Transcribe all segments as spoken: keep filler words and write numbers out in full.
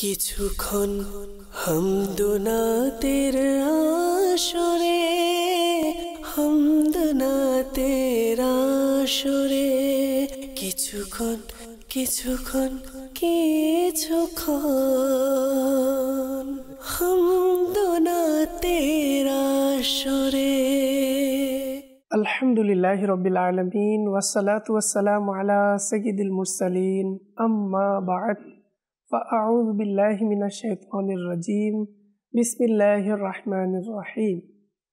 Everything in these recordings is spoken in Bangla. কিছুক্ষণ হামদুনা তের আসরে হামদুনা তের আসরে কিছুক্ষণ কিছুক্ষণ কিছুক্ষণ হামদুনা তের আসরে الحمد لله رب العالمين والصلاة والسلام على سيد المرسلين أما بعد فأعوذ بالله من الشيطان الرجيم بسم الله الرحمن الرحيم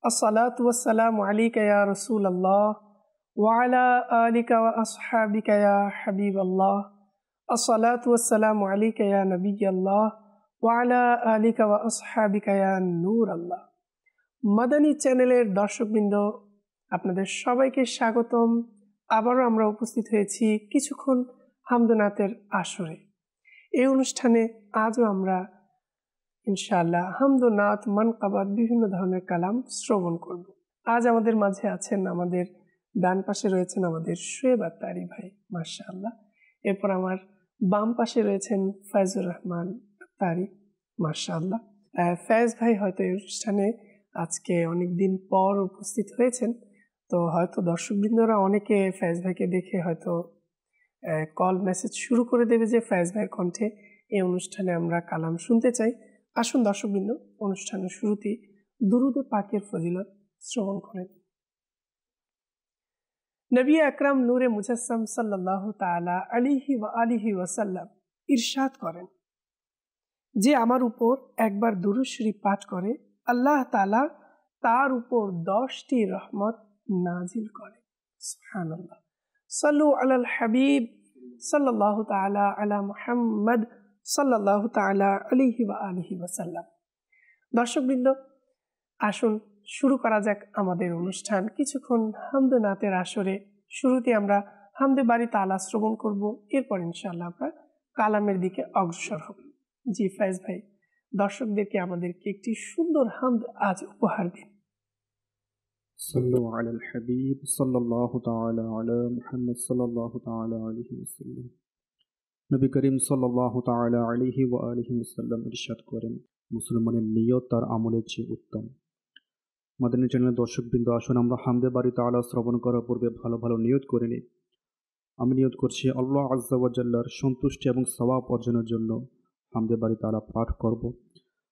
الصلاة والسلام عليك يا رسول الله وعلى آلك وأصحابك يا حبيب الله الصلاة والسلام عليك يا نبي الله وعلى آلك وأصحابك يا نور الله مدني چینلের দর্শকবৃন্দ আপনাদের সবাইকে স্বাগতম আবারো আমরা উপস্থিত হয়েছি কিছুক্ষণ হামদুনাতের আসরে এই অনুষ্ঠানে আজও আমরা ইনশাআল্লাহ হামদুনাত মানকাবাত বিভিন্ন ধরনের কালাম শ্রবণ করব আজ আমাদের মাঝে আছেন আমাদের ডান পাশে রয়েছেন আমাদের শুয়েব আত্তারি ভাই মাশাআল্লাহ এরপর আমার বাম পাশে রয়েছেন ফায়জুর রহমান আত্তারি মাশাআল্লাহ ফায়জ ভাই হয়তো এই অনুষ্ঠানে আজকে অনেক দিন পর উপস্থিত হয়েছেন তো হয়তো দর্শকবৃন্দরা অনেকে ফেজ ভাইকে দেখে হয়তো কল মেসেজ শুরু করে দেবে যে ফেজ ভাই কণ্ঠে এই অনুষ্ঠানে আমরা কালাম শুনতে চাই আসুন দর্শকবৃন্দ অনুষ্ঠানের শুরুতেই দুরূদ পাকের ফজিলত শ্রবণ করেন নবী আকরাম নূরে মুজাসসাম সাল্লাল্লাহু তাআলা আলাইহি ওয়া আলিহি ওয়াসাল্লাম ইরশাদ করেন যে আমার উপর একবার দুরূদ শরীফ পাঠ করে আল্লাহ তাআলা তার উপর দশটি রহমত نازل करे سبحان الله صلوا على الحبيب صلى الله تعالى على محمد صلى الله تعالى عليه وآله وسلم দর্শকবৃন্দ আসুন শুরু করা যাক আমাদের অনুষ্ঠান কিছুক্ষণ হামদনাতের আসরে শুরুতে আমরা হামদে বাড়ি তাআলা শ্রবণ করব এরপর ইনশাআল্লাহ আমরা কালামের দিকে অগ্রসর হব জি ফাইজ ভাই দর্শকদেরকে আমাদেরকে একটি সুন্দর হামদ আজ উপহার দিন صلوا على الحبيب صلى الله تعالى على محمد صلى الله تعالى عليه وسلم نبي كريم صلى الله تعالى عليه وآله وسلم ارشاد করেন মুসলমানের নিয়ত তার আমলের চেয়ে উত্তম মদিনা চ্যানেল দর্শকবৃন্দ আসুন আমরা হামদে বাড়ি তাআলা শ্রবণ করার পূর্বে ভালো ভালো নিয়ত করে নিই আমি নিয়ত করছি আল্লাহ আজ্জা ওয়া জাল্লার সন্তুষ্টি এবং সওয়াব অর্জনের জন্য হামদে বাড়ি তাআলা পাঠ করব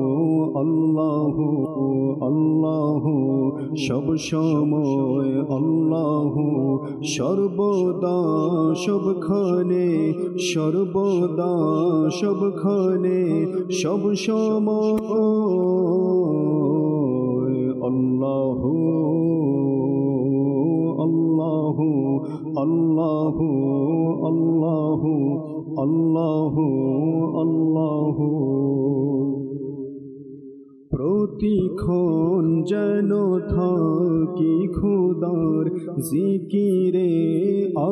আল্লাহ আল্লাহ সব সময় আল্লাহ সর্বদা সবখানে সর্বদা সবখানে সব সময় আল্লাহ আল্লাহ আল্লাহ আল্লাহ আল্লাহ আল্লাহ প্রতিক্ষণ যেন থাকি খোদার জিকিরে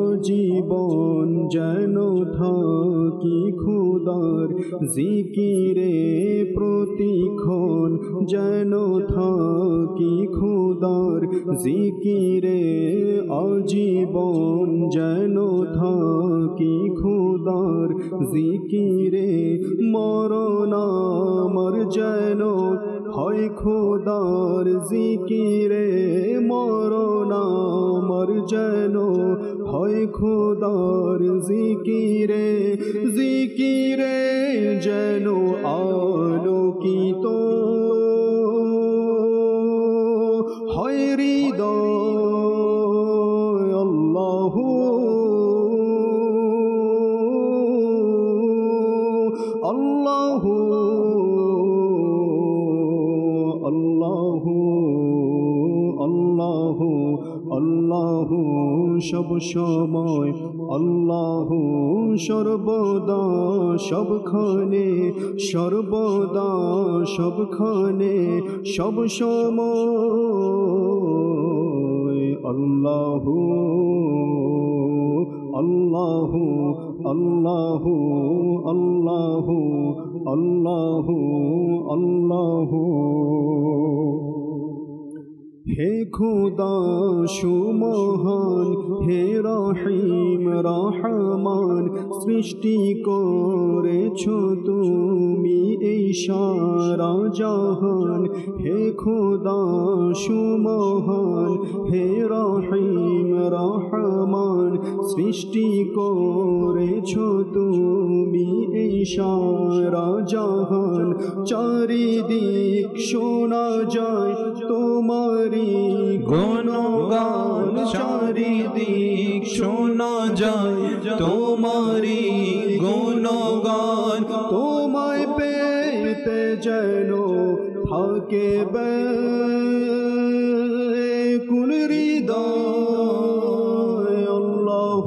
আজীবন যেন থাকি খোদার জিকিরে প্রতিক্ষণ যেন থাকি খোদার জিকিরে আজীবন যেন থাকি খোদার জিকিরে মরণ আমার যেন হয় খোদার জিকিরে মরণ আমার যেন হয় খোদার জিকিরে জিকিরে যেন আলোকিত সব সময় আল্লাহ সর্বদা সবখানে সর্বদা সবখানে সব সময় আল্লাহ আল্লাহ আল্লাহ আল্লাহ আল্লাহ আল্লাহ হে খোদা সুমহান হে রহিম রহমান সৃষ্টি করেছো তুমি এই সারা জাহান হে খোদা সুমহান হে রহিম রহমান সৃষ্টি করেছো তুমি এই সারা জাহান চারিদিক শোনা যায় তোমার গুণগান চারিদিক শোনা যায় তোমারি গুণগান তোমায় পেতে যেন থাকে ব্যাকুল হৃদয় আল্লাহ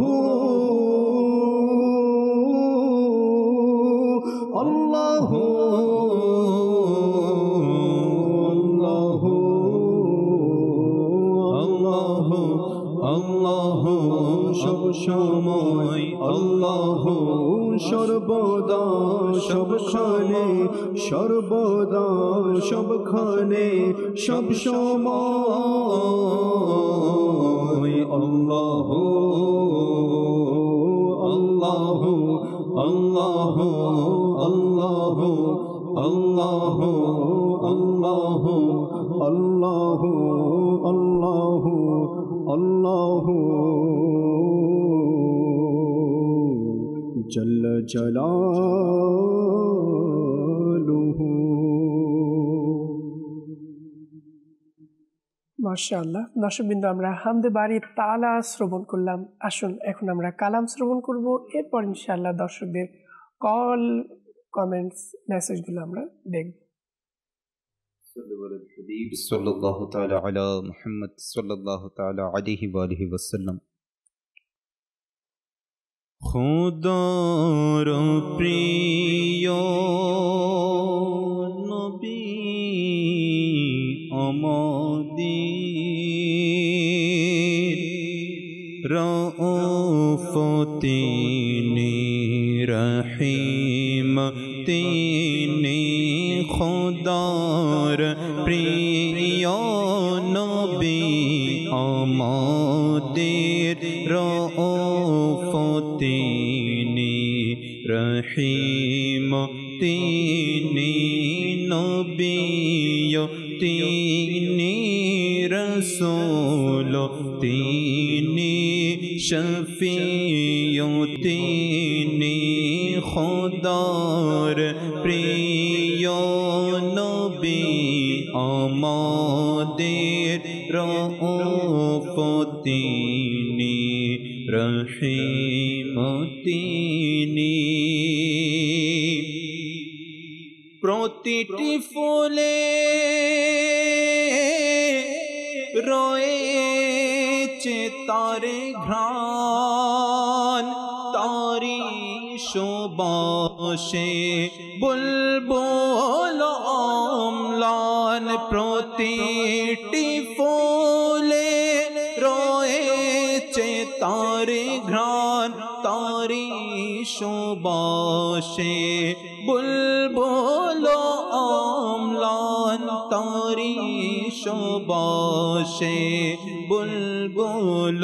আল্লাহ আল্লাহ সব সময় আল্লাহ সর্বদা সবখানে সর্বদা সবখানে সব সময় আল্লাহ আল্লাহ আল্লাহ আল্লাহ আল্লাহ আল্লাহ আল্লাহ আল্লাহ الله جل جلاله ما شاء الله ناشب بندو امرا حمد باري تعالى سربون করলাম আসুন এখন আমরা কালাম শ্রবণ করব এরপর ইনশাআল্লাহ দর্শকদের কল কমেন্টস মেসেজ গুলো আমরা দেখব صلوا على الحبيب صلى الله تعالى على محمد صلى الله تعالى عليه وآله وسلم خدار প্রিয় নবী আমাদের রউফতিনি রহিম তিনি খোদার প্রিয় নবী আমাদের রউফতিনি রহিম তিনি নবী তিনি রাসূল তিনি شفیع تینی خدار پریو نبی آمادیر رؤوف تینی رحیم تینی پرتیٹی فولے روئے তারে ঘ্রাণ তারি সুবাসে বুলবুল অম্লান প্রতিটি ফুলে রয়েছে তারে ঘ্রাণ তারি সুবাসে বুলবুল অম্লান তারি সুবাসে বুলবুল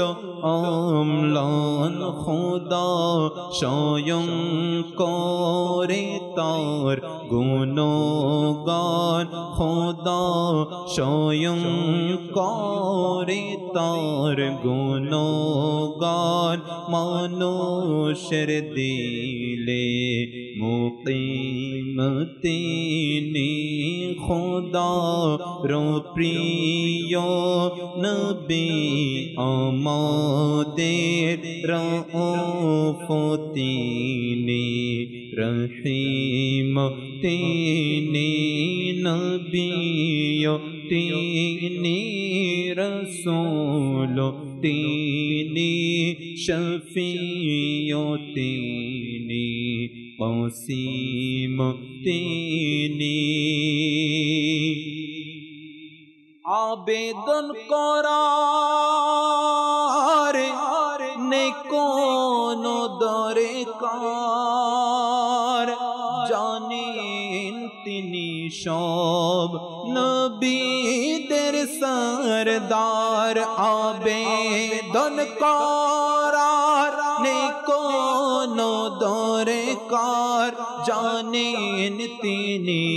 অম্লান খোদা স্বয়ং করে তার গুণগান খোদা স্বয়ং করে তার গুণগান মানুষের দিলে মুকিম তিনি খোদার প্রিয় নবী আমাদের রউফ তিনি রহিম তিনি নবী তিনি রাসূল تيني شفيع تيني قسيم تيني عبد القرار نكون دركار جانين تني شوب نبي در سردار عبد القرار نكون دركار جانين تني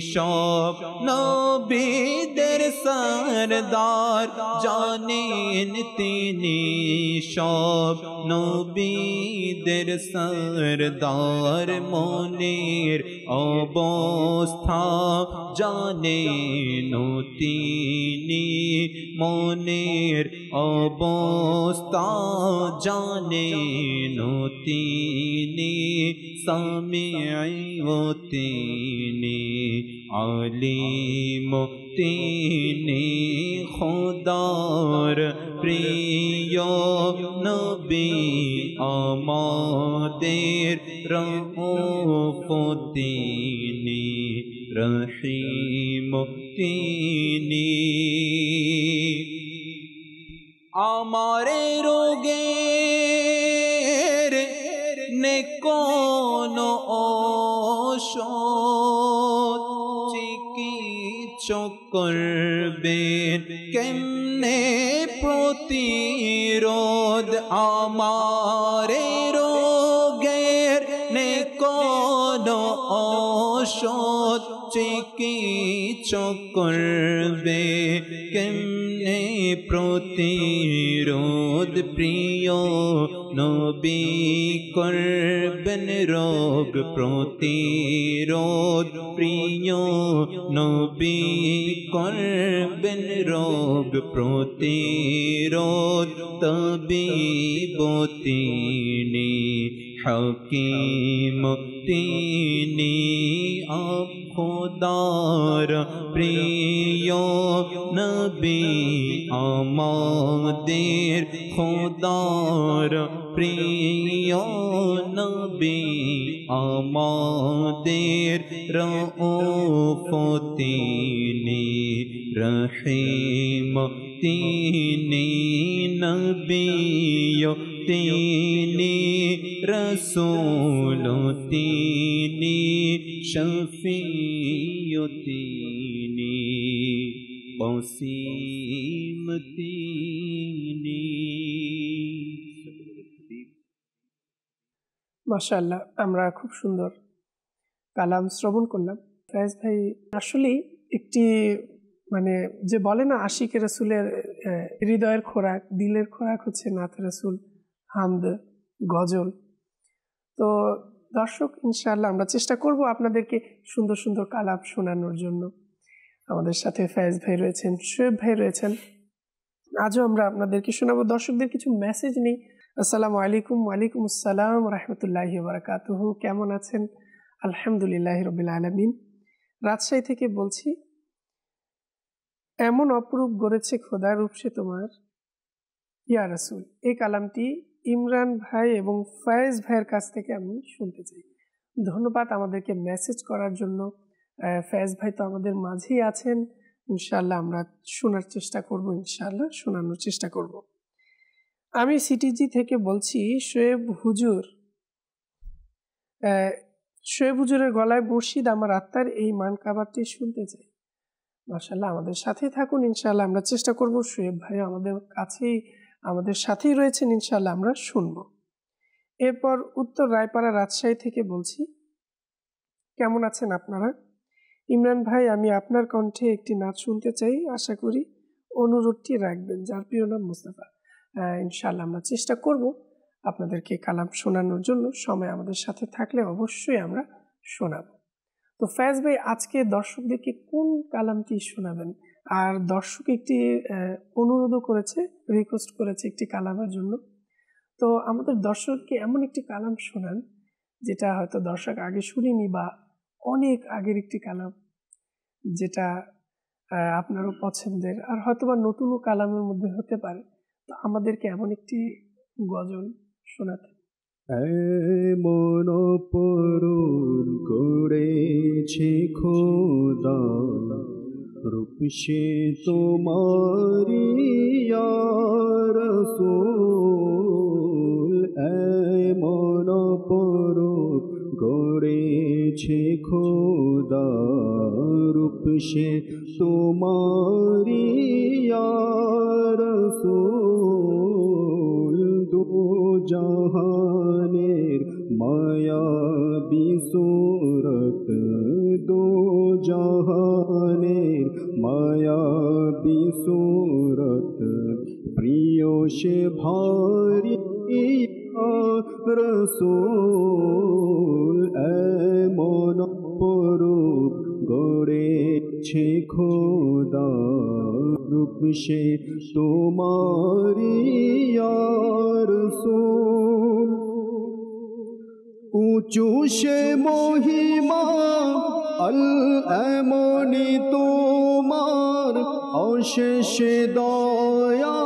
شوب نبي سردار جانين تینی شاب نبی در سردار منیر ابوستا جانین تینی منیر ابوستا جانین تینی سمیع و تینی علیم و تینی خدار پریو نبی آمادر رؤوف تینی رحیم تینی آمارے روگیر نکون آشد চকর বেন কেমনে প্রতিরোধ আমারে রোগের নেকন ঔষধ চিকিৎসা করবে কেমনে প্রতিরোধ প্রিয় নবী করবেন রোগ প্রতিরোধ প্রিয় নবী করবেন রোগ প্রতিরোধ তবিব তিনি حکیم تینی آپ خدار پریو نبی آمادر خدار پریو نبی آمادر رؤوف تینی رحیم تینی نبیو تینی رسول تینی شفیع تینی قسیم تینی মাশাআল্লাহ আমরা খুব সুন্দর কালাম শ্রবণ করলাম ফয়েজ ভাই আসলে একটি মানে যে বলে না আশিকে রাসূলের হৃদয়ের খোরাক দিলের খোরাক হচ্ছে নাত রাসূল হামদ গজল তো দর্শক ইনশাআল্লাহ আমরা চেষ্টা করব আপনাদেরকে সুন্দর সুন্দর কালাম শোনানোর জন্য আমাদের সাথে ফয়েজ ভাই রয়েছেন শোয়েব ভাই রয়েছেন আজও আমরা আপনাদেরকে শোনাবো দর্শকদের কিছু মেসেজ নেই আসসালামু আলাইকুম ওয়া আলাইকুম আসসালাম ওয়া রাহমাতুল্লাহি ওয়া বারাকাতুহু কেমন আছেন আলহামদুলিল্লাহি রাব্বিল আলামিন রাজশাহী থেকে বলছি এমন অপরূপ গড়েছে খোদা রূপসে তোমার ইয়া রাসূল এই কালামটি ইমরান ভাই এবং ফয়েজ ভাইয়ের কাছ থেকে আমি শুনতে চাই ধন্যবাদ আমাদেরকে মেসেজ করার জন্য ফয়েজ ভাই তো আমাদের মাঝেই আছেন ইনশাআল্লাহ আমরা শোনার চেষ্টা করব ইনশাআল্লাহ শোনানোর চেষ্টা করব আমি সিটিজি থেকে বলছি শোয়েব হুজুর শোয়েব হুজুরের গলায় মুর্শিদ আমার আত্মার এই মানকাবারটি শুনতে চাই মাশাআল্লাহ আমাদের সাথেই থাকুন ইনশাআল্লাহ আমরা চেষ্টা করব শোয়েব ভাই আমাদের কাছেই আমাদের সাথেই রয়েছেন ইনশাআল্লাহ আমরা শুনব এরপর উত্তর রায়পাড়া রাজশাহী থেকে বলছি কেমন আছেন আপনারা ইমরান ভাই আমি আপনার কণ্ঠে একটি নাচ শুনতে চাই আশা করি অনুরোধটি রাখবেন যার প্রিয় নাম মুস্তাফা ইনশাআল্লাহ আমরা চেষ্টা করব আপনাদেরকে কালাম শোনানোর জন্য সময় আমাদের সাথে থাকলে অবশ্যই আমরা শোনাব তো ফয়েজ ভাই আজকে দর্শকদেরকে কোন কালামটি শোনাবেন আর দর্শক একটি অনুরোধ করেছে রিকোয়েস্ট করেছে একটি কালামের জন্য তো আমাদের দর্শককে এমন একটি কালাম শোনান যেটা হয়তো দর্শক আগে শুনিনি বা অনেক আগের একটি কালাম যেটা আপনারও পছন্দের আর হয়তোবা নতুন কালামের মধ্যে হতে পারে আমাদেরকে এমন একটি গজল শোনাতে। এমন পরুণ করেছে খোদা রূপসে তোমারি ইয়া রাসূল, এমন পরুণ করেছে খোদা রূপসে তোমারি ইয়া রাসূল, জাহানের মায়াবী সুরত, দু জাহানের মায়াবী সুরত, প্রিয় সে ভারী রসুল, এমন পরূপ গড়েছে খোদা রূপ সে তোমারি ইয়া রাসূল। উঁচু সে মহিমা আল এমনি তোমার, অশেষ দয়া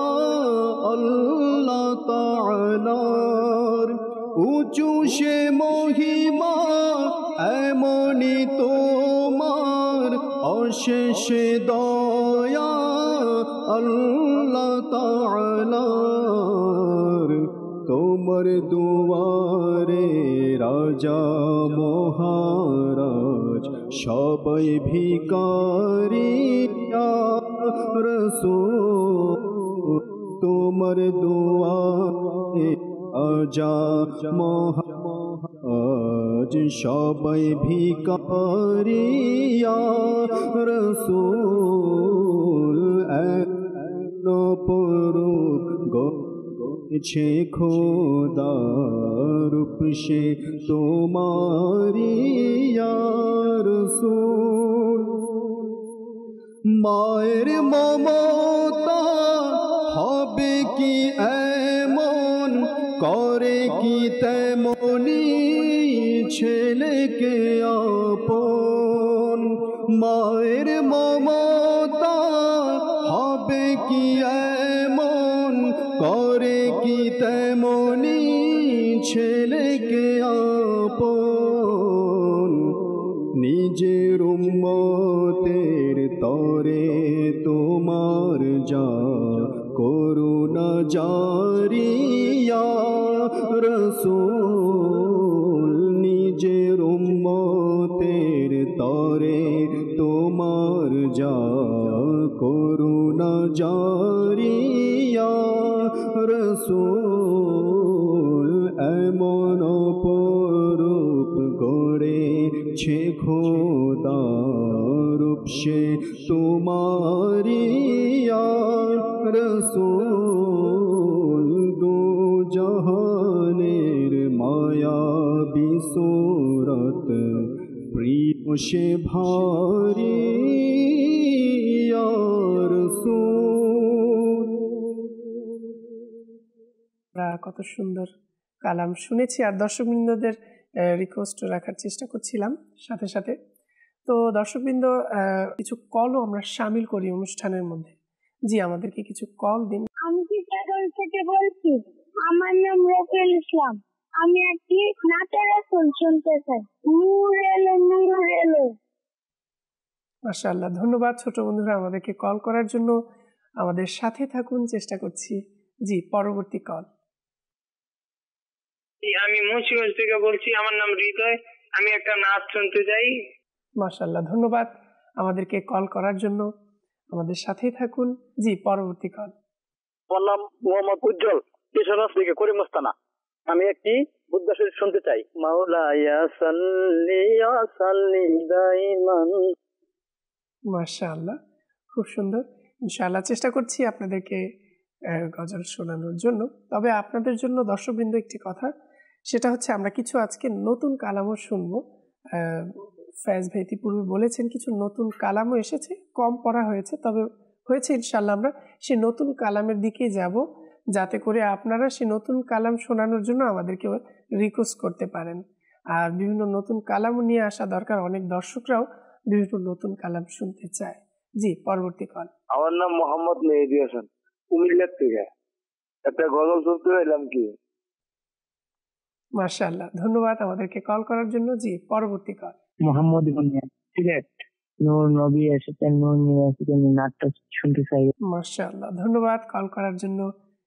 আল্লাহ তাআলার, উঁচু সে মহিমা এমনি তোমার, অশেষ দয়া আল্লাহ তাআলার, তোমার দুয়ারে রাজা মহারাজ সবাই ভিখারি ইয়া রাসূল, তোমার দুয়ারে রাজা মহারাজ সবাই ভিখারি ইয়া রাসূল, পরূপ গড়েছে খোদা রূপ সে তোমারি ইয়া রাসূল। মায়ের মমতা হবে কি এমন, করে কি তেমনি ছেলেকে আপন, মায়ের মমতা হবে কি এমন, করে কি তেমনি ছেলেকে আপন, নিজের উম্মতের তরে তোমার যা করুণা জারি ইয়া রাসূল, নিজের উম্মতের তরে তোমার যা করুণা জারি ইয়া রাসূল, এমন পরূপ গড়েছে খোদা রূপ সে তোমারি ইয়া রাসূল, দু জাহানের মায়াবী সুরত, প্রিয় সে ভারী ইয়া রাসূল। কত সুন্দর কালাম শুনেছি আর দর্শকবৃন্দদের রিকোয়েস্ট রাখার চেষ্টা করছিলাম সাথে সাথে। তো দর্শকবৃন্দ, কিছু কলও আমরা সামিল করি অনুষ্ঠানের মধ্যে। জি, আমাদেরকে কিছু কল দিন। আমি কেরল থেকে বলছি, আমার নাম রকেল ইসলাম, আমি একটি নাতের রাসূল শুনতে চাই। নূর এলো, নূর এলো। মাশাআল্লাহ, ধন্যবাদ ছোট বন্ধুরা আমাদেরকে কল করার জন্য। আমাদের সাথে থাকুন, চেষ্টা করছি। জি, পরবর্তী কল। আমি মুন্সিগঞ্জ থেকে বলছি, আমার নাম হৃদয়, আমি একটা নাচ শুনতে চাই। মাশাআল্লাহ, ধন্যবাদ আমাদেরকে কল করার জন্য। আমাদের সাথেই থাকুন। জি, পরবর্তী কল। আমার নাম মোহাম্মদ উজ্জ্বল, কিশোরগঞ্জ থেকে করিমস্তানা, আমি একটি বুদ্ধা শরীফ শুনতে চাই। মাওলায়া সাল্লি আলাইহি দাইমান। মাশাআল্লাহ, খুব সুন্দর। ইনশাআল্লাহ চেষ্টা করছি আপনাদেরকে গজল শোনানোর জন্য। তবে আপনাদের জন্য দর্শকবৃন্দ একটি কথা, সেটা হচ্ছে আমরা কিছু আজকে নতুন কালামও শুনবো। ফ্যাজ ভাই ইতিপূর্বে বলেছেন কিছু নতুন কালামও এসেছে, কম পড়া হয়েছে, তবে হয়েছে। ইনশাল্লাহ আমরা সেই নতুন কালামের দিকে যাব, যাতে করে আপনারা সেই নতুন কালাম শোনানোর জন্য আমাদেরকে রিকোয়েস্ট করতে পারেন। আর বিভিন্ন নতুন কালামও নিয়ে আসা দরকার, অনেক দর্শকরাও বিভিন্ন নতুন কালাম শুনতে চায়। জি, পরবর্তী কল। আমার নাম মোহাম্মদ মেহেদি হাসান, কুমিল্লার থেকে, একটা গজল শুনতে পেলাম কি মাশাআল্লাহ ধন্যবাদ আমাদেরকে কল করার জন্য জি পরবর্তী কল মোহাম্মদ ইবনে সিলেট নূর নবী এসেছেন নূর ইউনিভার্সিটি থেকে নাট্য শুনতে চাই মাশাআল্লাহ ধন্যবাদ কল করার জন্য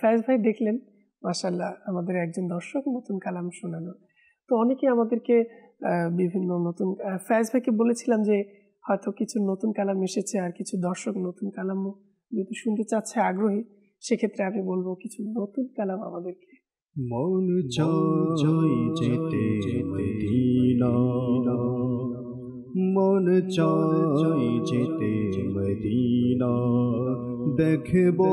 ফায়েজ ভাই দেখলেন মাশাআল্লাহ আমাদের একজন দর্শক নতুন কালাম শোনালো তো অনেকেই আমাদেরকে বিভিন্ন নতুন ফায়েজ ভাইকে বলেছিলাম যে হয়তো কিছু নতুন কালাম এসেছে আর কিছু দর্শক নতুন কালাম যেটা শুনতে চাচ্ছে আগ্রহী সে ক্ষেত্রে আমি বলবো কিছু নতুন কালাম আমাদেরকে মন চায় যেতে মদিনা মন চায় যেতে মদিনা দেখবো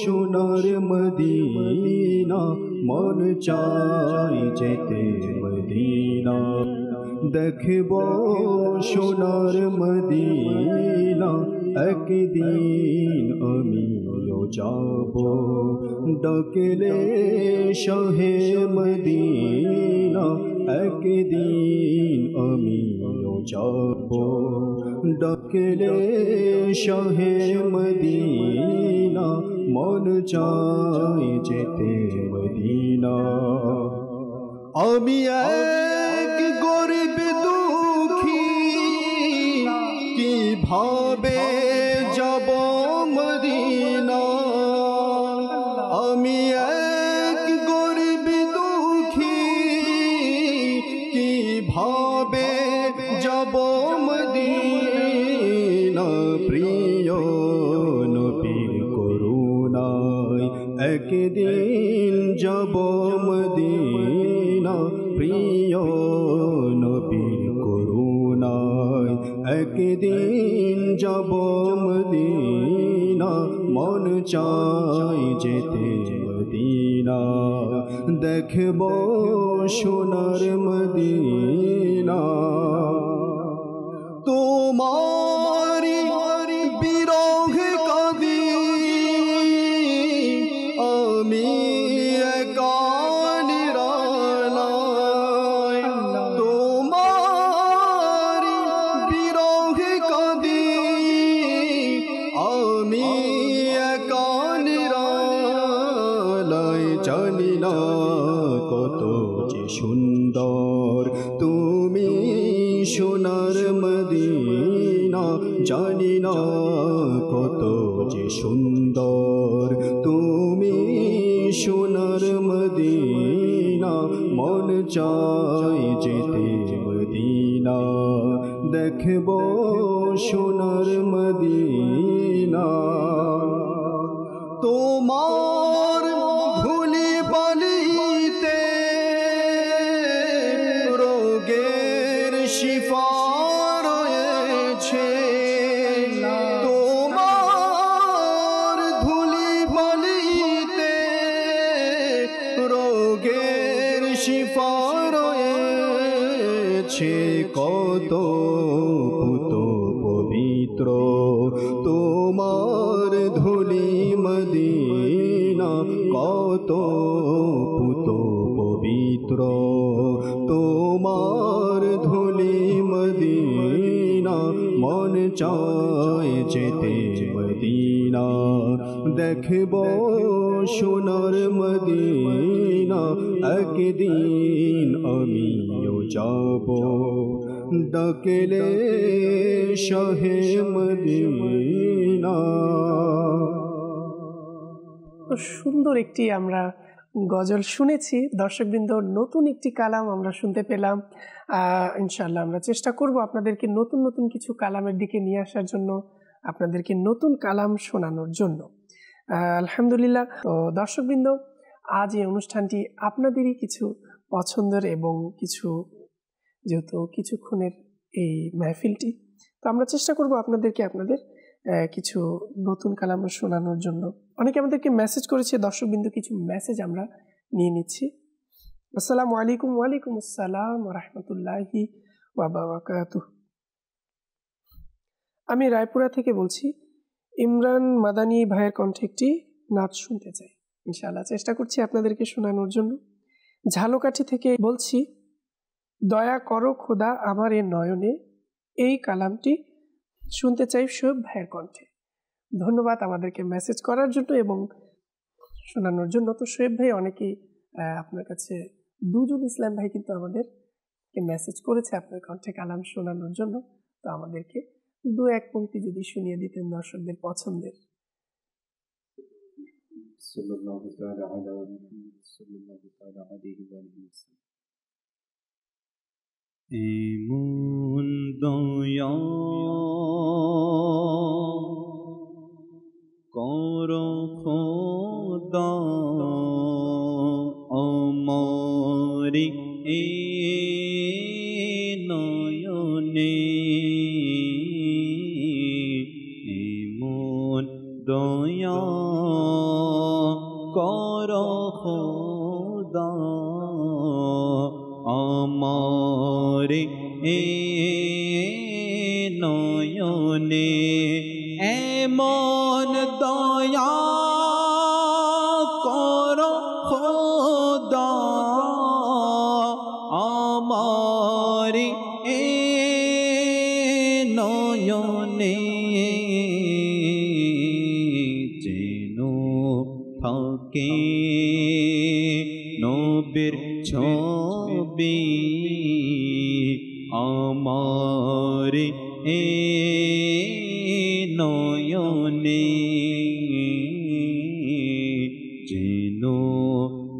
সোনার মদিনা মন চায় যেতে মদিনা দেখবো সোনার মদিনা একদিন আমিও যাব ডাকলে শাহে মদিনা একদিন আমিও যাব ডাকলে শাহে মদিনা মন চায় যেতে মদিনা আমি এক গরিব দুঃখী কিভাবে যাব মদিনা আমি এক গরিব দুঃখী কিভাবে যাব মদিনা প্রিয় নবীর করুণায় একদিন যাব মদিনা প্রিয় নবীর করুণায় একদিন যাব মদিনা মন চায় যেতে মদিনা দেখব সোনার মদিনা তোমারি বিরহ কাঁদি আমি সুন্দর তুমি সোনার মদিনা জানি না কত যে সুন্দর তুমি সোনার মদিনা মন চায় যেতে মদিনা দেখব সোনার মদিনা তোমার ভুলি বলিতে শিফা রয়েছে তোমার ধুলি বলিতে রোগের শিফা রয়েছে কত পুত পবিত্র তোমার ধুলি মদিনা কত পুত পবিত্র তোমার ধুলি মদিনা মন চায় যেতে মদিনা দেখব সোনার মদিনা একদিন আমিও যাব ডাকলে শাহে মদিনা সুন্দর একটি আমরা গজল শুনেছি দর্শকবৃন্দ নতুন একটি কালাম আমরা শুনতে পেলাম ইনশাআল্লাহ আমরা চেষ্টা করব আপনাদেরকে নতুন নতুন কিছু কালামের দিকে নিয়ে আসার জন্য আপনাদেরকে নতুন কালাম শোনানোর জন্য আলহামদুলিল্লাহ তো দর্শকবৃন্দ আজ এই অনুষ্ঠানটি আপনাদেরই কিছু পছন্দের এবং কিছু যেহেতু কিছুক্ষণের এই মাহফিলটি তো আমরা চেষ্টা করব আপনাদেরকে আপনাদের কিছু নতুন কালাম শোনানোর জন্য অনেকে আমাদেরকে মেসেজ করেছে দর্শকবৃন্দ কিছু মেসেজ আমরা নিয়ে নিচ্ছি আসসালামু আলাইকুম ওয়া আলাইকুম আসসালাম ওয়া রাহমাতুল্লাহি ওয়া বারাকাতুহু আমি রায়পুরা থেকে বলছি ইমরান মাদানী ভাইয়ের কণ্ঠে নাচ শুনতে চাই ইনশাআল্লাহ চেষ্টা করছি আপনাদেরকে শোনানোর জন্য ঝালকাঠি থেকে বলছি দয়া করো খোদা আমার এই নয়নে এই কালামটি শুনতে চাই সব ভাইয়ের কণ্ঠে ধন্যবাদ আমাদেরকে মেসেজ করার জন্য এবং শোনানোর জন্য তো শোয়েব ভাই অনেকে আপনার কাছে দুজন ইসলাম ভাই কিন্তু আমাদেরকে মেসেজ করেছে আপনার কণ্ঠে কালাম শোনানোর জন্য তো আমাদেরকে দু এক পংক্তি যদি শুনিয়ে দিতেন দর্শকদের পছন্দের সাল্লাল্লাহু তাআলা আলা মুহাম্মদ সাল্লাল্লাহু তাআলা আলাইহি ওয়া আলিহি ওয়াসাল্লাম এমন দয়া করো খোদা আমার এই নয়নে এমন দয়া করো খোদা আমার এই নয়নে এমন দয়া করো খোদা আমার এই নয়নে যেন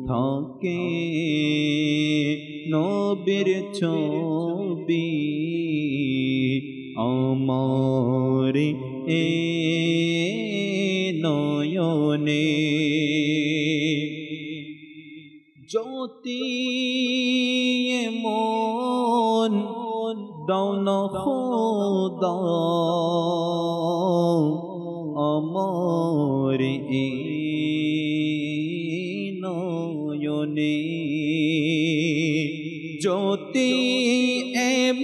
থাকে নবীর ছবি আমার এই নয়নে যেন থাকে নবীর ছবি আমার এই নয়নে জ্যোতি মন দাউন খোদা আমার এই নয়নে জ্যোতি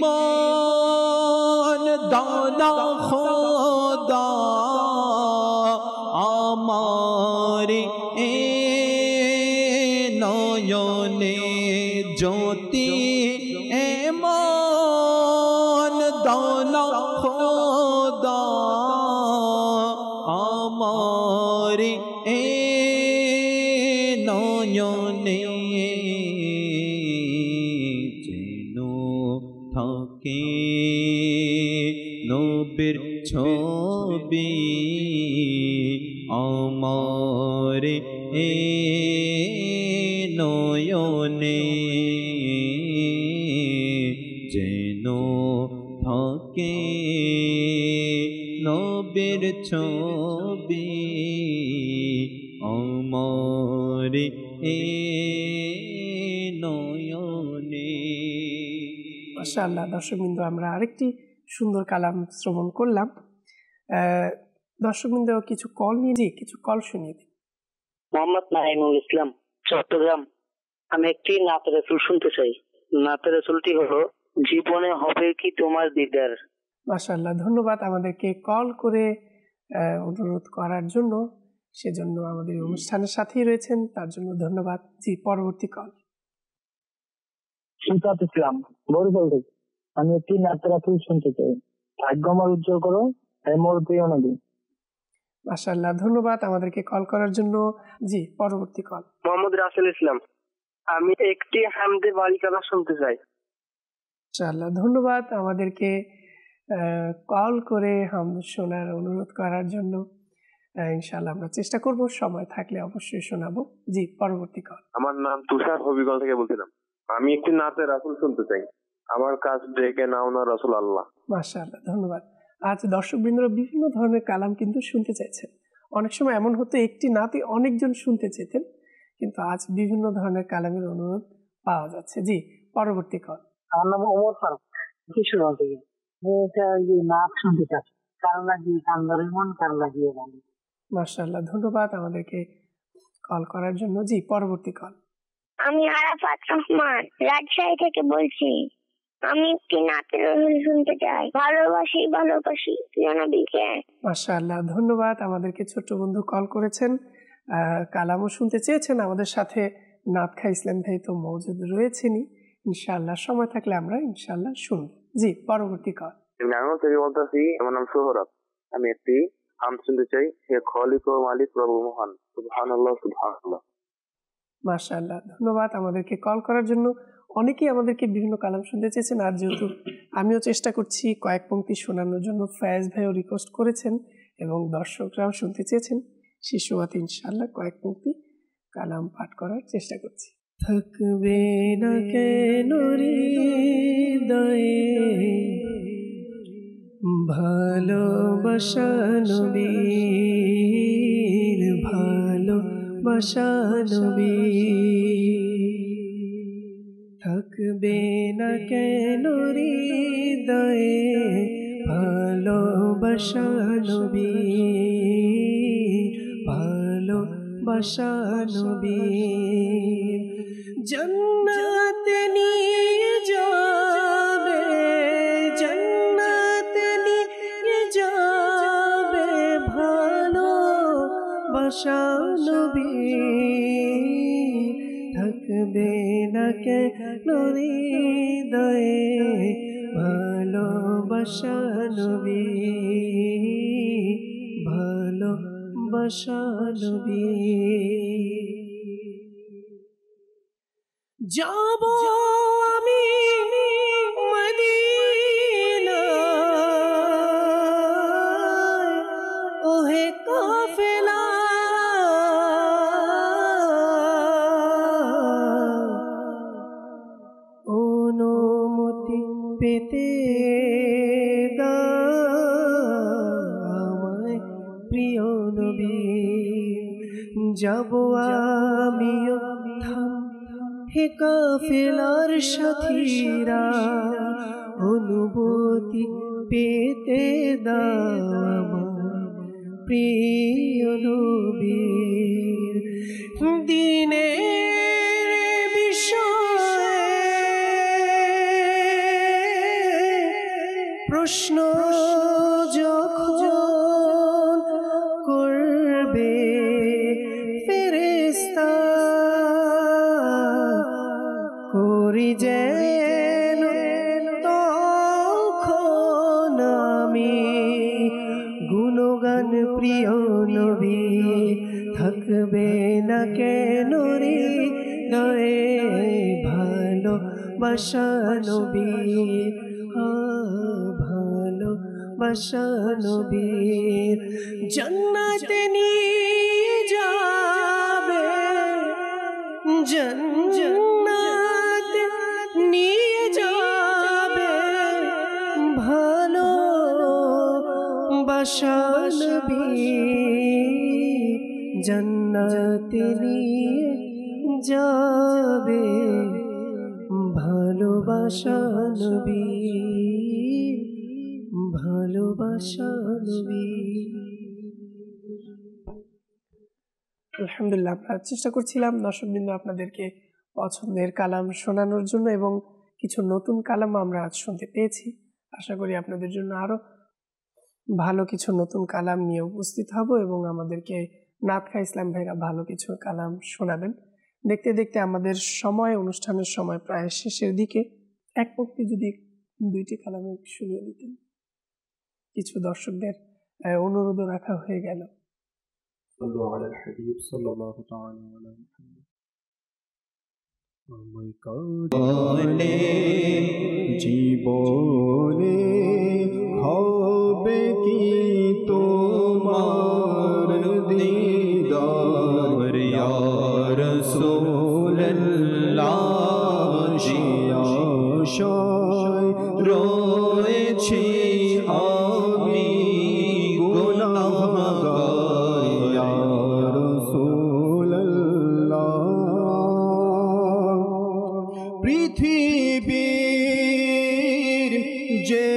মন দাউন খোদা আমার নয়নে জ্যোতি এমন দাওনা খোদা আমার এই নয়নে যেন থাকে নবীর ছবি আমার এই নয়নে যেন থাকে নবীর ছবি আমার এই নয়নে মাশাআল্লাহ দর্শকবৃন্দ আমরা আরেকটি সুন্দর কালাম শ্রবণ করলাম দর্শকবৃন্দ কিছু কল নিয়ে কিছু কল শুনিয়ে দিন মোহাম্মদ নাঈমুল ইসলাম চট্টগ্রাম আমি একটি নাতের রাসূল শুনতে চাই নাতের রাসূলটি হলো জীবনে হবে কি তোমার দিদার মাশাআল্লাহ ধন্যবাদ আমাদেরকে কল করে অনুরোধ করার জন্য সেজন্য আমাদের অনুষ্ঠানের সাথেই রয়েছেন তার জন্য ধন্যবাদ জি পরবর্তী কল সিদ্ধার্থ ইসলাম বরবল থেকে আমি একটি নাতের রাসূল শুনতে চাই ভাগ্য আমার উজ্জ্বল করো হে মোর প্রিয় নবী মাশাআল্লাহ ধন্যবাদ আমাদেরকে কল করার জন্য জি পরবর্তী কল মোহাম্মদ রাসেল ইসলাম আমি একটি হামদে বালিকালা শুনতে চাই মাশাআল্লাহ ধন্যবাদ আমাদেরকে কল করে হামদ শোনার অনুরোধ করার জন্য ইনশাআল্লাহ আমরা চেষ্টা করব সময় থাকলে অবশ্যই শোনাবো জি পরবর্তী কল আমার নাম তুষার হবিগঞ্জ থেকে বলছিলাম আমি একটি নাতে রাসূল শুনতে চাই আমার কাছে ডেকে নাও না রাসূল আল্লাহ মাশাআল্লাহ ধন্যবাদ আজ দর্শকবৃন্দরা বিভিন্ন ধরনের কালাম কিন্তু শুনতে চাইছেন অনেক সময় এমন হতো একটি নাতে অনেকজন শুনতে চেতেন কিন্তু আজ বিভিন্ন ধরনের কালামের অনুরোধ পাওয়া যাচ্ছে জি পরবর্তী কল আমার নাম ওমর ফারুক কিশোরগঞ্জ থেকে যে নাত শুনতে চাচ্ছি কারণে কি আন্দোলন করা লাগিয়ে গেল। মাশাআল্লাহ, ধন্যবাদ আমাদেরকে কল করার জন্য। জি, পরবর্তী কল। আমি আরাফাত রহমান, রাজশাহী থেকে বলছি। আমি একটি নাতের রসুল শুনতে চাই, ভালোবাসি ভালোবাসি জানাবিকে। মাশাআল্লাহ, ধন্যবাদ আমাদেরকে ছোট্ট বন্ধু কল করেছেন। কালামও শুনতে চেয়েছেন, আমাদের সাথে নাতখা ইসলাম ভাই তো মজুদ রয়েছেনই। ইনশাআল্লাহ সময় থাকলে আমরা ইনশাআল্লাহ শুনব। জি, পরবর্তী কল। নাঙ্গল থেকে বলতেছি, আমার নাম সোহরাব। আমি একটি আম শুনতে চাই, হে খলিক ও মালিক প্রভু মহান, সুবহানাল্লাহ সুবহানাল্লাহ। মাশাআল্লাহ, ধন্যবাদ আমাদেরকে কল করার জন্য। অনেকেই আমাদেরকে বিভিন্ন কালাম শুনতে চেয়েছেন, আর যেহেতু আমিও চেষ্টা করছি কয়েক পংক্তি শোনানোর জন্য, ফ্যাজ ভাইও রিকোয়েস্ট করেছেন এবং দর্শকরাও শুনতে চেয়েছেন, সেই সময়তে ইনশাআল্লাহ কয়েক পংক্তি কালাম পাঠ করার চেষ্টা করছি। থাকবে না কেন ভালোবাসা নবীর, ভালোবাসা নবীর, থাকবে না কেন হৃদয়ে ভালোবাসা নবীর, ভালোবাসা নবীর। জান্নাতে নিয়ে যাবে, জান্নাতে নিয়ে যাবে ভালোবাসা নবীর। থাকবে না কেন হৃদয়ে ভালোবাসা নবীর, ভালোবাসা নবীর। যাব আমি মদিনায় ওহে কাফেলা, অনুমতি পেতে দাও প্রিয় নবী। যাব আমিও হে কাফেলার সাথীরা, অনুভূতি পেতে দাও প্রিয় নবীর। দিনের বিষয়ে প্রশ্ন যখন করবে ফেরেশতা, করি যেন তখন আমি গুণগান প্রিয় নবী। থাকবে না কেন হৃদয়ে ভালোবাসা নবীর, ভালোবাসা নবীর। জান্নাতে নিয়ে যাবে, জান্নাত নিয়ে যাবে ভালোবাসা নবীর, জান্নাতে নিয়ে যাবে ভালোবাসা নবীর, ভালোবাসা নবীর। আলহামদুলিল্লাহ, আমরা চেষ্টা করছিলাম দর্শকবৃন্দ আপনাদেরকে পছন্দের কালাম শোনানোর জন্য, এবং কিছু নতুন কালাম আমরা আজ শুনতে পেয়েছি। আশা করি আপনাদের জন্য আরও ভালো কিছু নতুন কালাম নিয়ে উপস্থিত হব, এবং আমাদেরকে নাতখা ইসলাম ভাইরা ভালো কিছু কালাম শোনাবেন। দেখতে দেখতে আমাদের সময়, অনুষ্ঠানের সময় প্রায় শেষের দিকে। এক পক্ষে যদি দুইটি কালামে শুনিয়ে দিতেন, কিছু দর্শকদের অনুরোধও রাখা হয়ে গেল। জীবনে হবে কি তোমার দিদার ইয়া রাসূলুল্লাহ, আশায় রয়েছি আমি গুনাহগার ইয়া রাসূলুল্লাহ। পৃথিবীর যে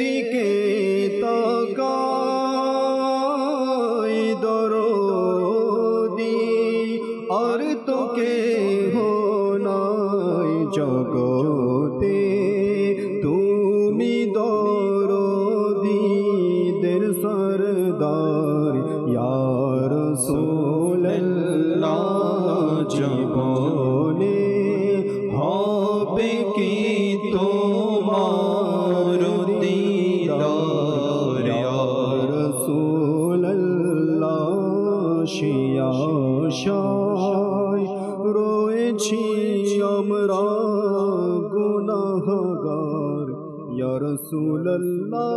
দিকে তাকাই رسول اللہ جبوں نے حب کی تمہار دیدار یا رسول اللہ شیعہ شای روئے چھی امرا گناہگار یا رسول اللہ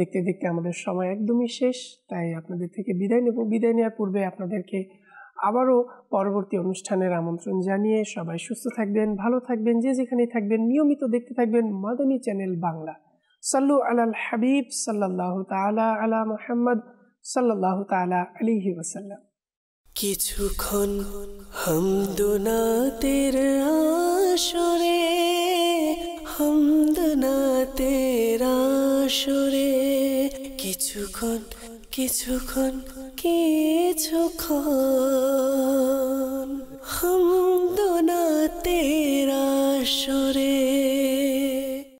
দেখতে দেখতে আমাদের সময় একদমই শেষ তাই আপনাদের থেকে বিদায় নেব বিদায় নেওয়ার পূর্বে আপনাদেরকে আবারো পরবর্তী অনুষ্ঠানের আমন্ত্রণ জানিয়ে সবাই সুস্থ থাকবেন ভালো থাকবেন যে যেখানেই থাকবেন নিয়মিত দেখতে থাকবেন মাদানী চ্যানেল বাংলা সাল্লু আলাল হাবিব সাল্লাল্লাহু তাআলা আলা মুহাম্মদ সাল্লাল্লাহু তাআলা আলাইহি ওয়াসাল্লাম কিছুক্ষণ হামদ নাতের আসরে হামদ নাতের আসরে কিছুক্ষণ কিছুক্ষণ কিছুক্ষণ হামদ নাতের আসরে